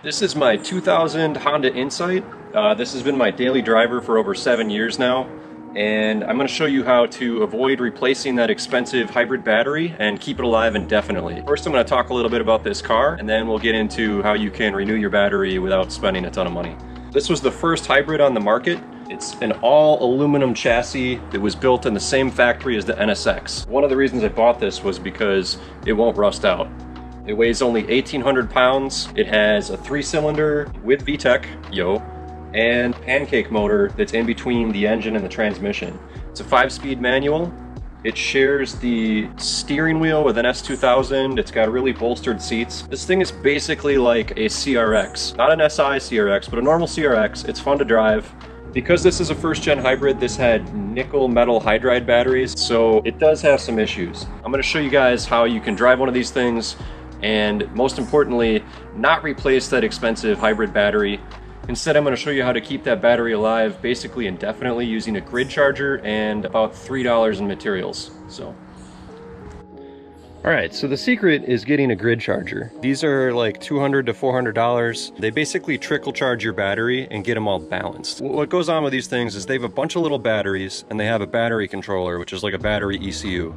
This is my 2000 Honda Insight. This has been my daily driver for over 7 years now, and I'm going to show you how to avoid replacing that expensive hybrid battery and keep it alive indefinitely. First, I'm going to talk a little bit about this car, and then we'll get into how you can renew your battery without spending a ton of money. This was the first hybrid on the market. It's an all aluminum chassis that was built in the same factory as the NSX. One of the reasons I bought this was because it won't rust out. It weighs only 1,800 pounds. It has a 3-cylinder with VTEC, and pancake motor that's in between the engine and the transmission. It's a 5-speed manual. It shares the steering wheel with an S2000. It's got really bolstered seats. This thing is basically like a CRX, not an SI CRX, but a normal CRX. It's fun to drive. Because this is a first-gen hybrid, this had nickel metal hydride batteries, so it does have some issues. I'm gonna show you guys how you can drive one of these things and, most importantly, not replace that expensive hybrid battery. Instead, I'm going to show you how to keep that battery alive basically indefinitely using a grid charger and about $3 in materials. Alright, so the secret is getting a grid charger. These are like $200 to $400. They basically trickle charge your battery and get them all balanced. What goes on with these things is they have a bunch of little batteries, and they have a battery controller, which is like a battery ECU.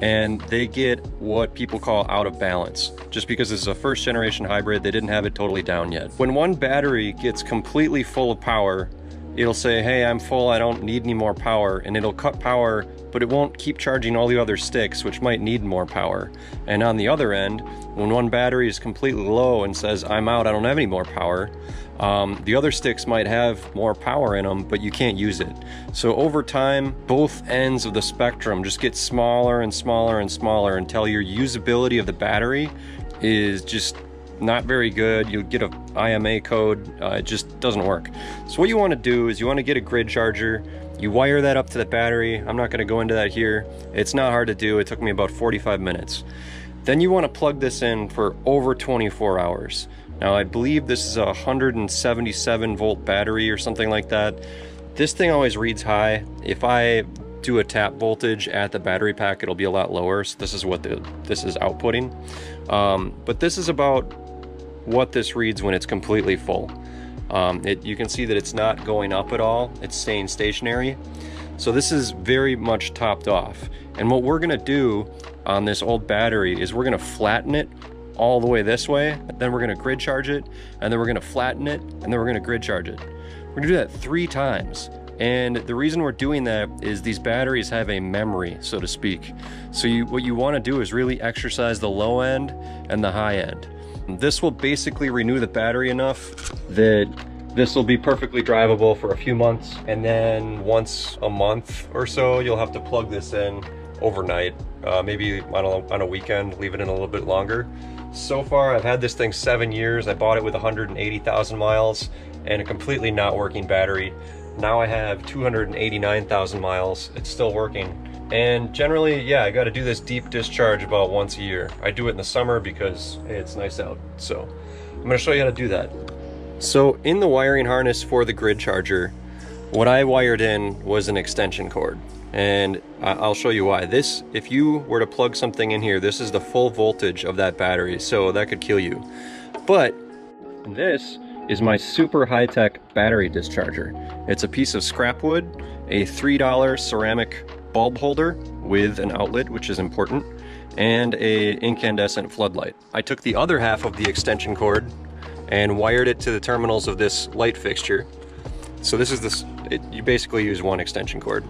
And they get what people call out of balance. Just because this is a first generation hybrid, they didn't have it totally down yet. When one battery gets completely full of power, it'll say, hey, I'm full, I don't need any more power, and it'll cut power, but it won't keep charging all the other sticks, which might need more power. And on the other end, when one battery is completely low and says, I'm out, I don't have any more power, the other sticks might have more power in them, but you can't use it. So over time, both ends of the spectrum just get smaller and smaller and smaller until your usability of the battery is just not very good. You'll get a IMA code, it just doesn't work. So what you want to do is you want to get a grid charger. You wire that up to the battery. I'm not going to go into that here. It's not hard to do. It took me about 45 minutes. Then you want to plug this in for over 24 hours. Now I believe this is a 177 volt battery or something like that. This thing always reads high. If I do a tap voltage at the battery pack, it'll be a lot lower. So this is what this is outputting. But this is about what this reads when it's completely full. You can see that it's not going up at all. It's staying stationary. So this is very much topped off. And what we're gonna do on this old battery is we're gonna flatten it all the way this way, then we're gonna grid charge it, and then we're gonna flatten it, and then we're gonna grid charge it. We're gonna do that 3 times. And the reason we're doing that is these batteries have a memory, so to speak. So what you wanna do is really exercise the low end and the high end. This will basically renew the battery enough that this will be perfectly drivable for a few months, and then once a month or so, you'll have to plug this in overnight, maybe on a weekend, leave it in a little bit longer. So far, I've had this thing 7 years. I bought it with 180,000 miles and a completely not working battery. Now I have 289,000 miles. It's still working. And generally, yeah, I got to do this deep discharge about once a year. I do it in the summer because, hey, it's nice out. So I'm going to show you how to do that. So in the wiring harness for the grid charger, what I wired in was an extension cord. And I'll show you why. This, if you were to plug something in here, this is the full voltage of that battery. So that could kill you. But this is my super high-tech battery discharger. It's a piece of scrap wood, a $3 ceramic bulb holder with an outlet, which is important, and an incandescent floodlight. I took the other half of the extension cord and wired it to the terminals of this light fixture. So this is you basically use one extension cord.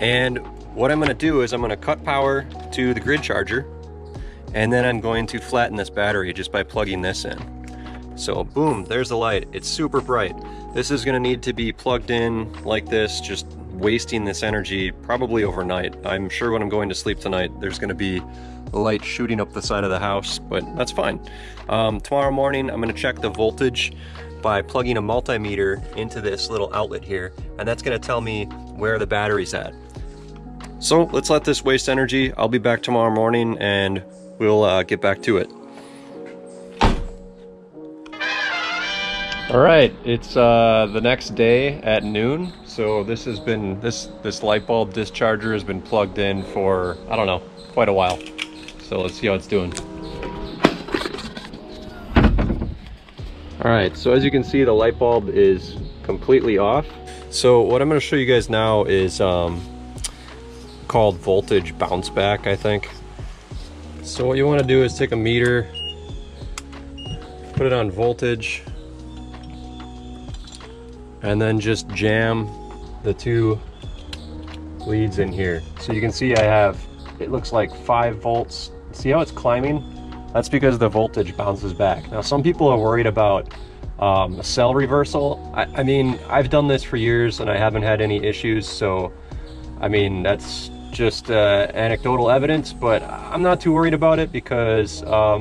And what I'm going to do is I'm going to cut power to the grid charger, and then I'm going to flatten this battery just by plugging this in. So boom, there's the light. It's super bright. This is going to need to be plugged in like this, just wasting this energy probably overnight. I'm sure when I'm going to sleep tonight, there's going to be light shooting up the side of the house, but that's fine. Tomorrow morning, I'm going to check the voltage by plugging a multimeter into this little outlet here, and that's going to tell me where the battery's at. So let's let this waste energy. I'll be back tomorrow morning, and we'll get back to it. All right, it's the next day at noon. So this has been, this light bulb discharger has been plugged in for, I don't know, quite a while. So let's see how it's doing. All right, so as you can see, the light bulb is completely off. So what I'm going to show you guys now is called voltage bounce back, I think. So what you want to do is take a meter, put it on voltage, and then just jam the two leads in here. So you can see I have, it looks like 5 volts. See how it's climbing? That's because the voltage bounces back. Now, some people are worried about a cell reversal. I mean, I've done this for years and I haven't had any issues. So, I mean, that's just anecdotal evidence, but I'm not too worried about it because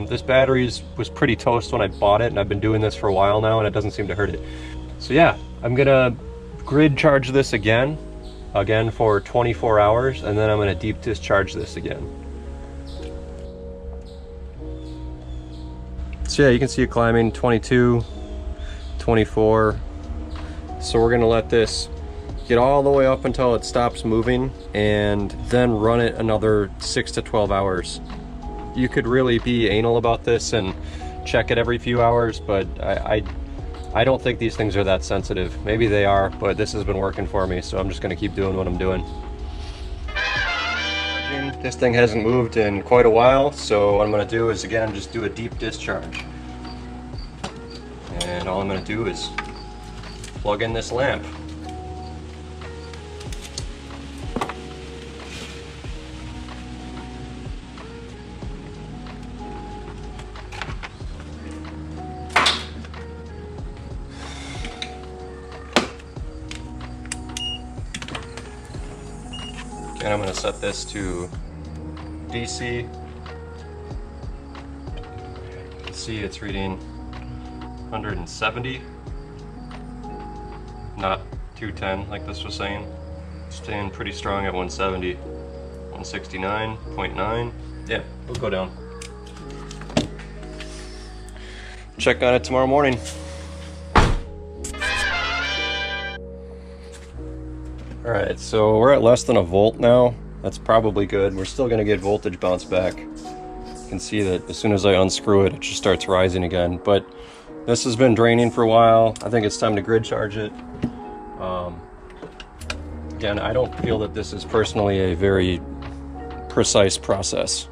this battery was pretty toast when I bought it, and I've been doing this for a while now and it doesn't seem to hurt it. So yeah, I'm gonna grid charge this again for 24 hours, and then I'm gonna deep discharge this again. So yeah, you can see it climbing 22, 24. So we're gonna let this get all the way up until it stops moving and then run it another 6 to 12 hours. You could really be anal about this and check it every few hours, but I don't think these things are that sensitive. Maybe they are, but this has been working for me, so I'm just gonna keep doing what I'm doing. This thing hasn't moved in quite a while, so what I'm gonna do is, again, just do a deep discharge. And all I'm gonna do is plug in this lamp. And I'm going to set this to DC. You can see it's reading 170, not 210 like this was saying. Staying pretty strong at 170, 169.9. Yeah, we'll go down. Check on it tomorrow morning. All right, so we're at less than a volt now. That's probably good. We're still gonna get voltage bounce back. You can see that as soon as I unscrew it, it just starts rising again. But this has been draining for a while. I think it's time to grid charge it. Again, I don't feel that this is personally a very precise process.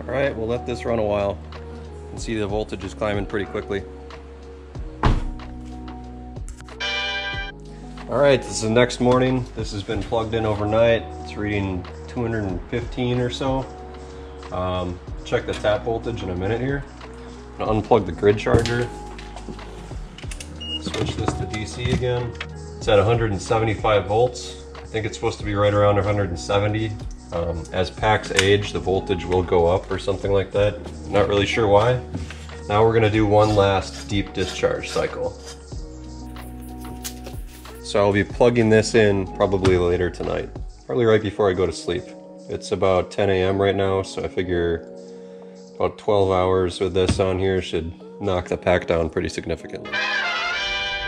All right, we'll let this run a while. You can see the voltage is climbing pretty quickly. All right, this is the next morning. This has been plugged in overnight. It's reading 215 or so. Check the tap voltage in a minute here. I'm gonna unplug the grid charger. Switch this to DC again. It's at 175 volts. I think it's supposed to be right around 170. As packs age, the voltage will go up or something like that. I'm not really sure why. Now we're gonna do one last deep discharge cycle. So I'll be plugging this in probably later tonight, probably right before I go to sleep. It's about 10 a.m. right now, so I figure about 12 hours with this on here should knock the pack down pretty significantly.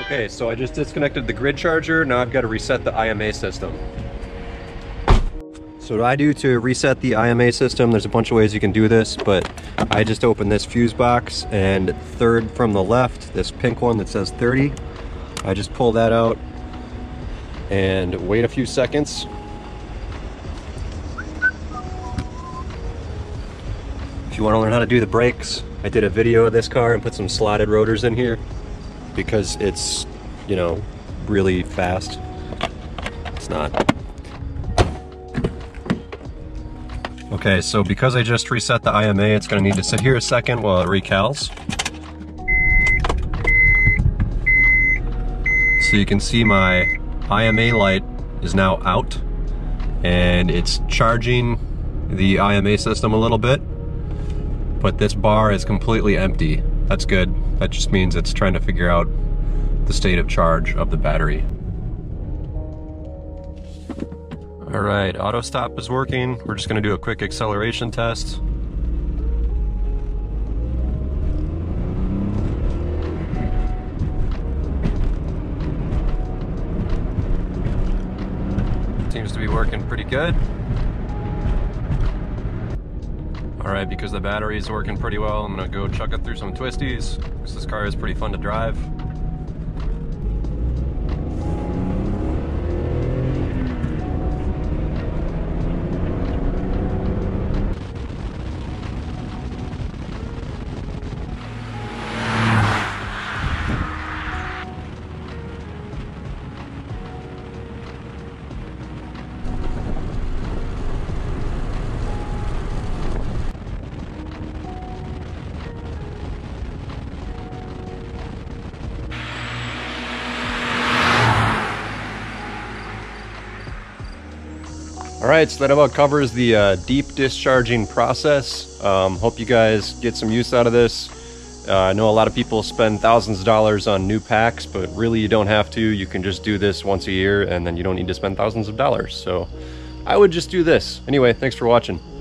Okay, so I just disconnected the grid charger. Now I've got to reset the IMA system. So what I do to reset the IMA system, there's a bunch of ways you can do this, but I just open this fuse box, and third from the left, this pink one that says 30, I just pull that out and wait a few seconds. If you want to learn how to do the brakes, I did a video of this car and put some slotted rotors in here because it's, you know, really fast. It's not. Okay, so because I just reset the IMA, it's going to need to sit here a second while it recals. So you can see my IMA light is now out, and it's charging the IMA system a little bit, but this bar is completely empty. That's good. That just means it's trying to figure out the state of charge of the battery. All right, auto stop is working. We're just gonna do a quick acceleration test. Seems to be working pretty good. All Alright, because the battery's working pretty well, I'm gonna go chuck it through some twisties, because this car is pretty fun to drive. Alright, so that about covers the deep discharging process. Hope you guys get some use out of this. I know a lot of people spend thousands of dollars on new packs, but really you don't have to. You can just do this once a year and then you don't need to spend thousands of dollars. So I would just do this. Anyway, thanks for watching.